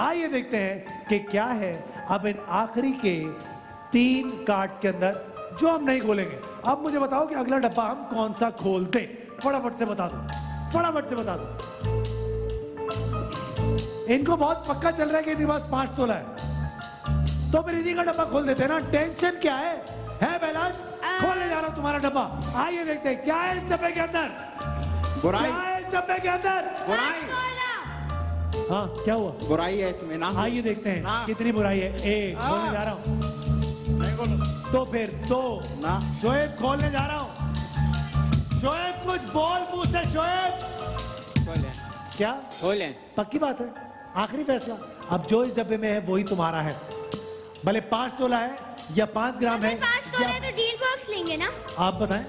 आइए देखते हैं कि क्या है अब इन आखिरी के 3 कार्ड्स के अंदर जो हम नहीं खोलेंगे। अब मुझे बताओ कि अगला डब्बा हम कौन सा खोलते, फटाफट से बता दो, फटाफट से बता दो। इनको बहुत पक्का चल रहा है कि इनके पास 5 तोला है, तो फिर इन्हीं का डब्बा खोल देते हैं ना, टेंशन क्या है बहराज? खोलने जा रहा हूं तुम्हारा डब्बा। आइए देखते हैं क्या है इस डब्बे के अंदर, बुराई है इस डब्बे के अंदर, बुराई। हाँ, क्या हुआ? बुराई है इसमें ना। आइए देखते हैं कितनी बुराई है। एक खोलने जा रहा हूँ, नहीं बोलो तो फिर दो ना। शोएब खोलने जा रहा हूँ, शोएब कुछ बोल मुंह से। शोएब खोलें, क्या खोलें? पक्की बात है, आखिरी फैसला। अब जो इस डब्बे में है वही तुम्हारा है, भले 5 तोला है या 5 ग्राम है। 5 तोला है तो डील बॉक्स लेंगे ना, आप बताएं।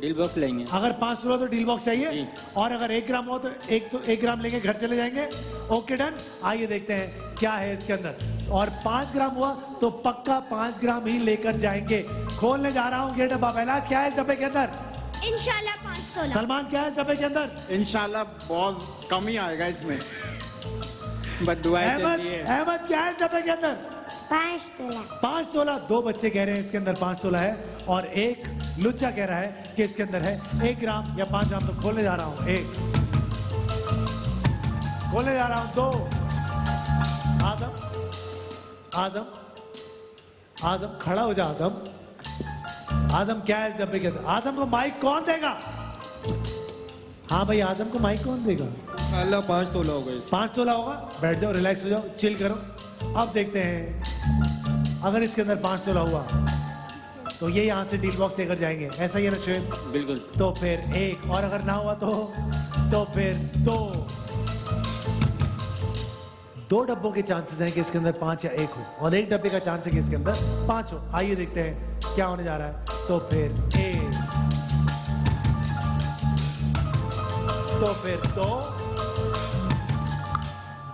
डील बॉक्स लेंगे। अगर 5 तोला तो डील बॉक्स चाहिए, और अगर 1 ग्राम हो तो 1 ग्राम लेंगे, घर चले जाएंगे। Okay done. आइए देखते हैं क्या है इसके अंदर। और 5 ग्राम हुआ तो पक्का 5 ग्राम ही लेकर जाएंगे। खोलने जा रहा हूँ ये डब्बा। पहलाज, क्या है इस डब्बे के अंदर? इंशाल्लाह 5 तोला। सलमान, क्या है इस डब्बे के अंदर? इंशाल्लाह बहुत कम ही आएगा इसमें। अहमद, क्या है इस डब्बे के अंदर? 5 तोला। 5 तोला। 2 बच्चे कह रहे हैं इसके अंदर 5 तोला है, और एक लुच्चा कह रहा है कि इसके अंदर है 1 ग्राम या 5 ग्राम। तो खोलने जा रहा हूँ, 1 बोले जा रहा हूं, 2। आजम, आजम, आजम, खड़ा हो जा आजम। आजम, क्या है इस डब्बे के अंदर? आजम को माइक कौन देगा? हाँ भाई, आजम को माइक कौन देगा? अल्लाह, 5 तोला होगा। 5 तोला होगा। बैठ जाओ, रिलैक्स हो जाओ, चिल करो। अब देखते हैं अगर इसके अंदर 5 तोला हुआ तो ये यहाँ से डील बॉक्स लेकर जाएंगे, ऐसा ही है ना शोएब? बिल्कुल। तो फिर 1, और अगर ना हुआ तो फिर 2। 2 डब्बों के चांसेस हैं कि इसके अंदर 5 या 1 हो, और 1 डब्बे का चांस है कि इसके अंदर 5 हो। आइए देखते हैं क्या होने जा रहा है। तो फिर 1, तो फिर 2,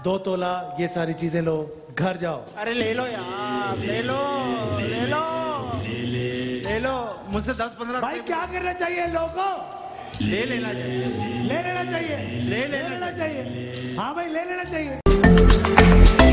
2 तोला। ये सारी चीजें लो, घर जाओ। अरे ले लो यार, ले लो, ले लो, ले लो। मुझसे 10-15 भाई क्या करना चाहिए लोगों? ले लेना चाहिए, ले लेना चाहिए, ले लेना चाहिए। हाँ भाई, ले लेना चाहिए।